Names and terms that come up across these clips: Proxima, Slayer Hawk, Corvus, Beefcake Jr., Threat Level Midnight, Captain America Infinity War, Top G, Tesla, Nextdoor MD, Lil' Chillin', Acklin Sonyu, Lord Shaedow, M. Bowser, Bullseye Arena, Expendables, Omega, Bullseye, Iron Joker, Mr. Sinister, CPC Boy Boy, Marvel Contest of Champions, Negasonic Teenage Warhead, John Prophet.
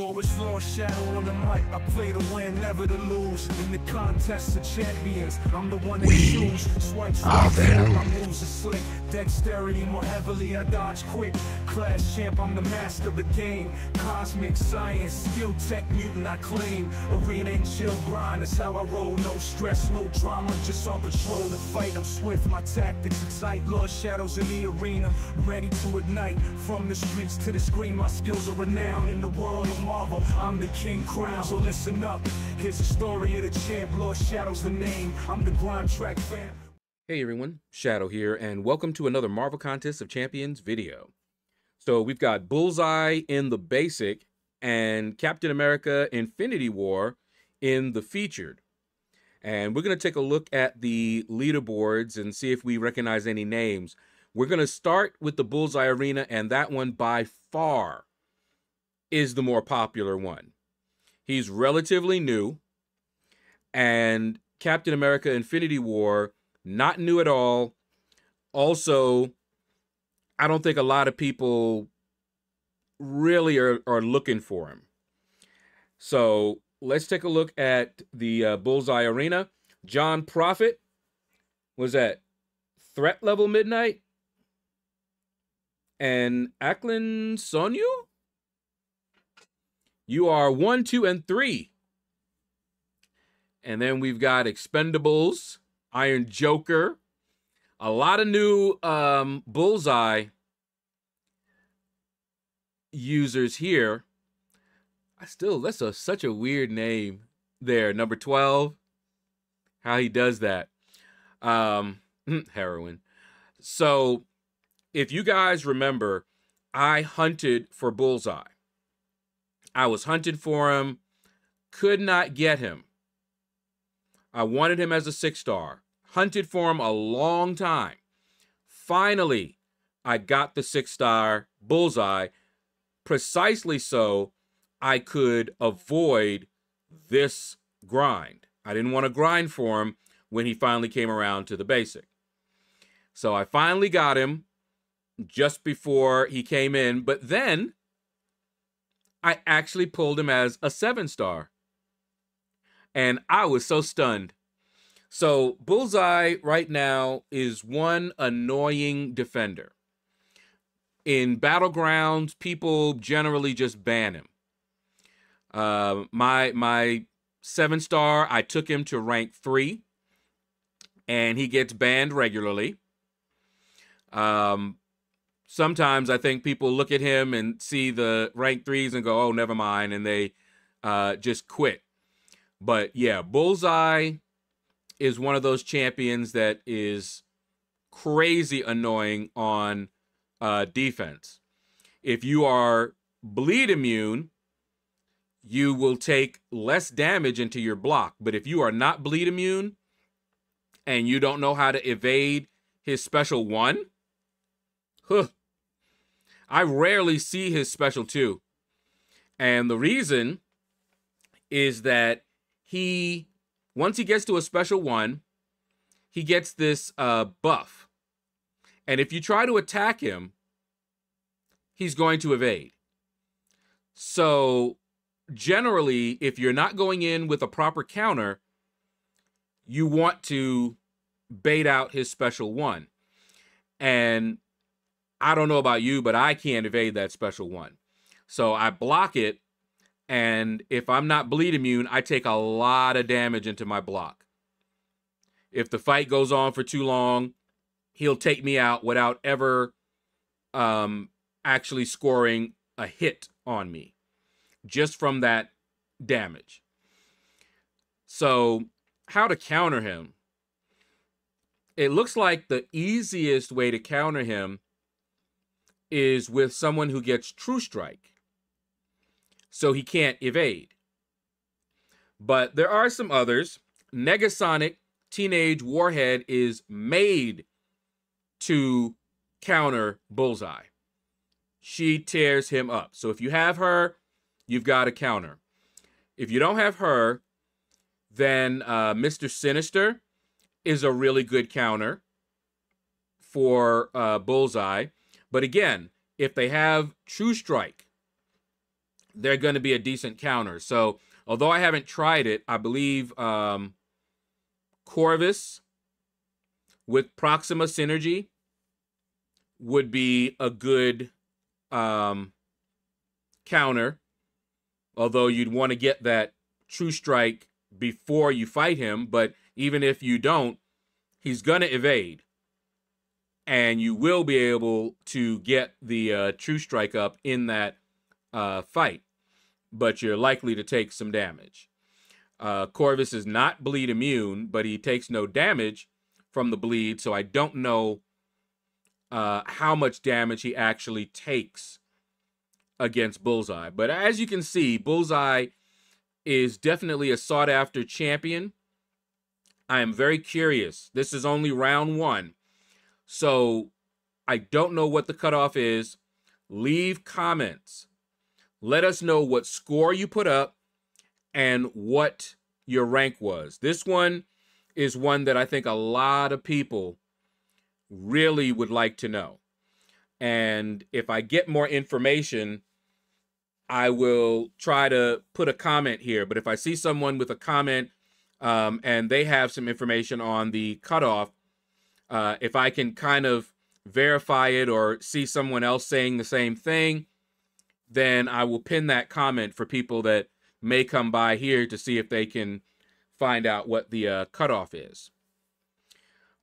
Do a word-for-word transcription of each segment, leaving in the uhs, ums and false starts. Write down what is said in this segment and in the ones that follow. go. It's Lord Shaedow on the mic. I play to win, never to lose. In the contest of champions, I'm the one that choose. Swipes left, my moves are slick. Dexterity more heavily, I dodge quick. Class champ, I'm the master of the game. Cosmic science, skill tech, mutant I claim. Arena and chill grind, that's how I roll. No stress, no drama, just on patrol to fight. I'm swift, my tactics excite. Lord Shaedow's in the arena, ready to ignite. From the streets to the screen, my skills are renowned. In the world of Marvel, I'm the king crown. So listen up, here's the story of the champ. Lord Shaedow's the name, I'm the grind track fan. Hey everyone, Shaedow here, and welcome to another Marvel Contest of Champions video. So we've got Bullseye in the basic and Captain America Infinity War in the featured. And we're going to take a look at the leaderboards and see if we recognize any names. We're going to start with the Bullseye Arena, and that one by far is the more popular one. He's relatively new, and Captain America Infinity War, not new at all. Also, I don't think a lot of people really are, are looking for him. So let's take a look at the uh, Bullseye Arena. John Prophet was at Threat Level Midnight. And Acklin Sonyu? You are one, two, and three. And then we've got Expendables, Iron Joker. A lot of new um, Bullseye users here. I still, that's a, such a weird name there. Number twelve, how he does that. Um, heroin. So if you guys remember, I hunted for Bullseye. I was hunting for him, could not get him. I wanted him as a six star, hunted for him a long time. Finally, I got the six star Bullseye, precisely so I could avoid this grind. I didn't want to grind for him when he finally came around to the basic. So I finally got him just before he came in, but then I actually pulled him as a seven star. And I was so stunned. So Bullseye right now is one annoying defender. In Battlegrounds, people generally just ban him. Uh, my my seven star, I took him to rank three, and he gets banned regularly. Um, sometimes I think people look at him and see the rank threes and go, oh, never mind, and they uh, just quit. But yeah, Bullseye is one of those champions that is crazy annoying on uh, defense. If you are bleed immune, you will take less damage into your block. But if you are not bleed immune and you don't know how to evade his special one, huh, I rarely see his special two. And the reason is that he, once he gets to a special one, he gets this uh, buff. And if you try to attack him, he's going to evade. So generally, if you're not going in with a proper counter, you want to bait out his special one. And I don't know about you, but I can't evade that special one. So I block it, and if I'm not bleed immune, I take a lot of damage into my block. If the fight goes on for too long, he'll take me out without ever um, actually scoring a hit on me, just from that damage. So how to counter him? It looks like the easiest way to counter him is with someone who gets True Strike, so he can't evade. But there are some others. Negasonic Teenage Warhead is made to counter Bullseye. She tears him up. So if you have her, you've got a counter. If you don't have her, then uh, Mister Sinister is a really good counter for uh, Bullseye. But again, if they have True Strike, they're going to be a decent counter. So although I haven't tried it, I believe um, Corvus with Proxima Synergy would be a good um, counter. Although you'd want to get that True Strike before you fight him. But even if you don't, he's going to evade. And you will be able to get the uh, True Strike up in that uh, fight. But you're likely to take some damage. Uh, Corvus is not bleed immune, but he takes no damage from the bleed. So I don't know uh, how much damage he actually takes against Bullseye. But as you can see, Bullseye is definitely a sought-after champion. I am very curious. This is only round one. So I don't know what the cutoff is. Leave comments. Let us know what score you put up and what your rank was. This one is one that I think a lot of people really would like to know. And if I get more information, I will try to put a comment here. But if I see someone with a comment um, and they have some information on the cutoff, uh, if I can kind of verify it or see someone else saying the same thing, then I will pin that comment for people that may come by here to see if they can find out what the uh, cutoff is.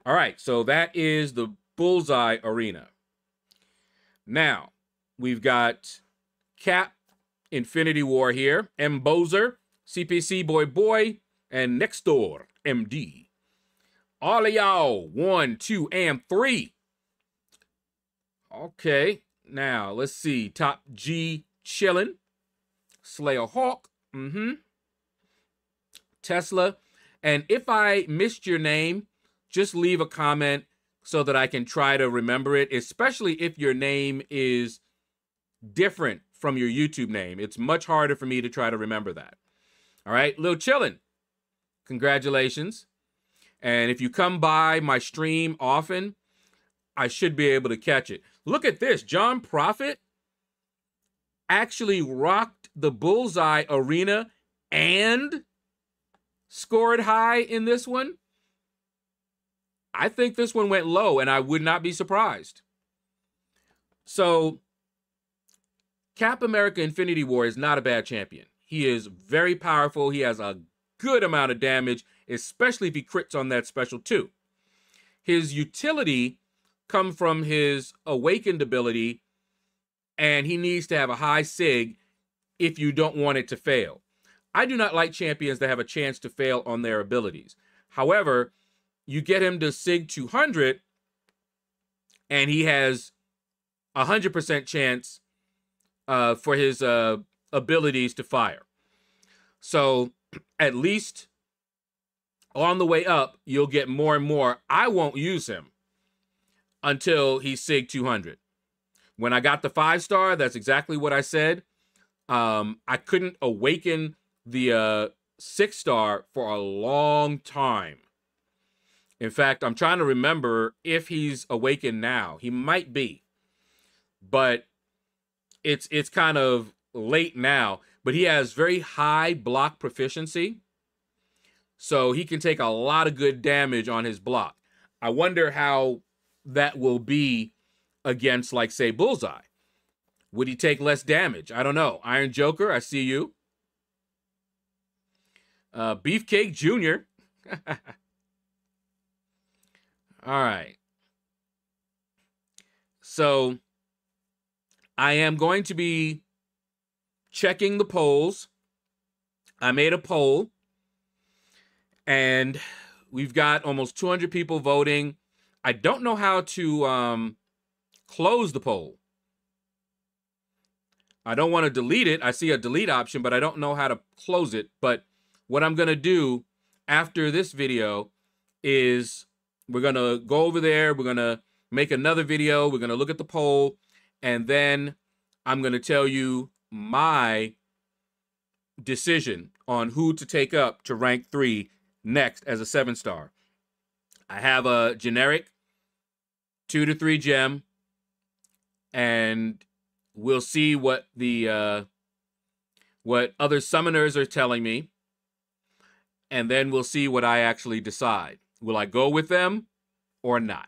All right, so that is the Bullseye Arena. Now, we've got Cap, Infinity War here, M. Bowser, C P C Boy Boy, and Nextdoor M D. All of y'all, one, two, and three. Okay. Now, let's see. Top G, Chillin'. Slayer Hawk. Mm-hmm. Tesla. And if I missed your name, just leave a comment so that I can try to remember it, especially if your name is different from your YouTube name. It's much harder for me to try to remember that. All right. Lil' Chillin'. Congratulations. And if you come by my stream often, I should be able to catch it. Look at this. John Prophet actually rocked the Bullseye Arena and scored high in this one. I think this one went low, and I would not be surprised. So, Cap America Infinity War is not a bad champion. He is very powerful. He has a good amount of damage, especially if he crits on that special too. His utility come from his awakened ability, and he needs to have a high sig if you don't want it to fail. I do not like champions that have a chance to fail on their abilities. However, you get him to sig two hundred, and he has a one hundred percent chance uh, for his uh, abilities to fire. So at least on the way up, you'll get more and more. I won't use him until he sig two hundred. When I got the five star, that's exactly what I said. Um, I couldn't awaken the uh, six star for a long time. In fact, I'm trying to remember if he's awakened now. He might be, but it's it's kind of late now. But he has very high block proficiency, so he can take a lot of good damage on his block. I wonder how that will be against, like, say, Bullseye. Would he take less damage? I don't know. Iron Joker, I see you. Uh, Beefcake Junior All right. So I am going to be checking the polls. I made a poll, and we've got almost two hundred people voting. I don't know how to um, close the poll. I don't want to delete it. I see a delete option, but I don't know how to close it. But what I'm going to do after this video is we're going to go over there. We're going to make another video. We're going to look at the poll. And then I'm going to tell you my decision on who to take up to rank three next as a seven star. I have a generic two to three gem, and we'll see what the uh, what other summoners are telling me, and then we'll see what I actually decide. Will I go with them or not?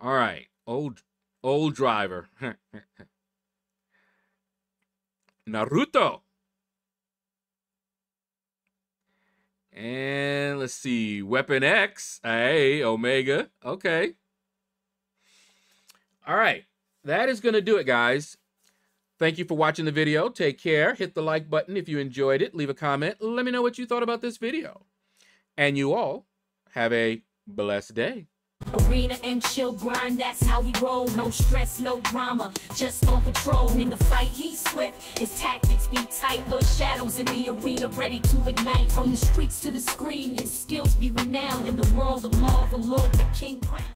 All right, old, old driver. Naruto. And let's see, Weapon X, hey, Omega, okay. All right, that is gonna do it, guys. Thank you for watching the video. Take care, hit the like button if you enjoyed it, leave a comment, let me know what you thought about this video. And you all have a blessed day. Arena and chill grind, that's how we roll. No stress, no drama, just on patrol. In the fight, he's swift, his tactics be tight. Lord Shaadow's in the arena, ready to ignite. From the streets to the screen, his skills be renowned. In the world of Marvel, Lord the King.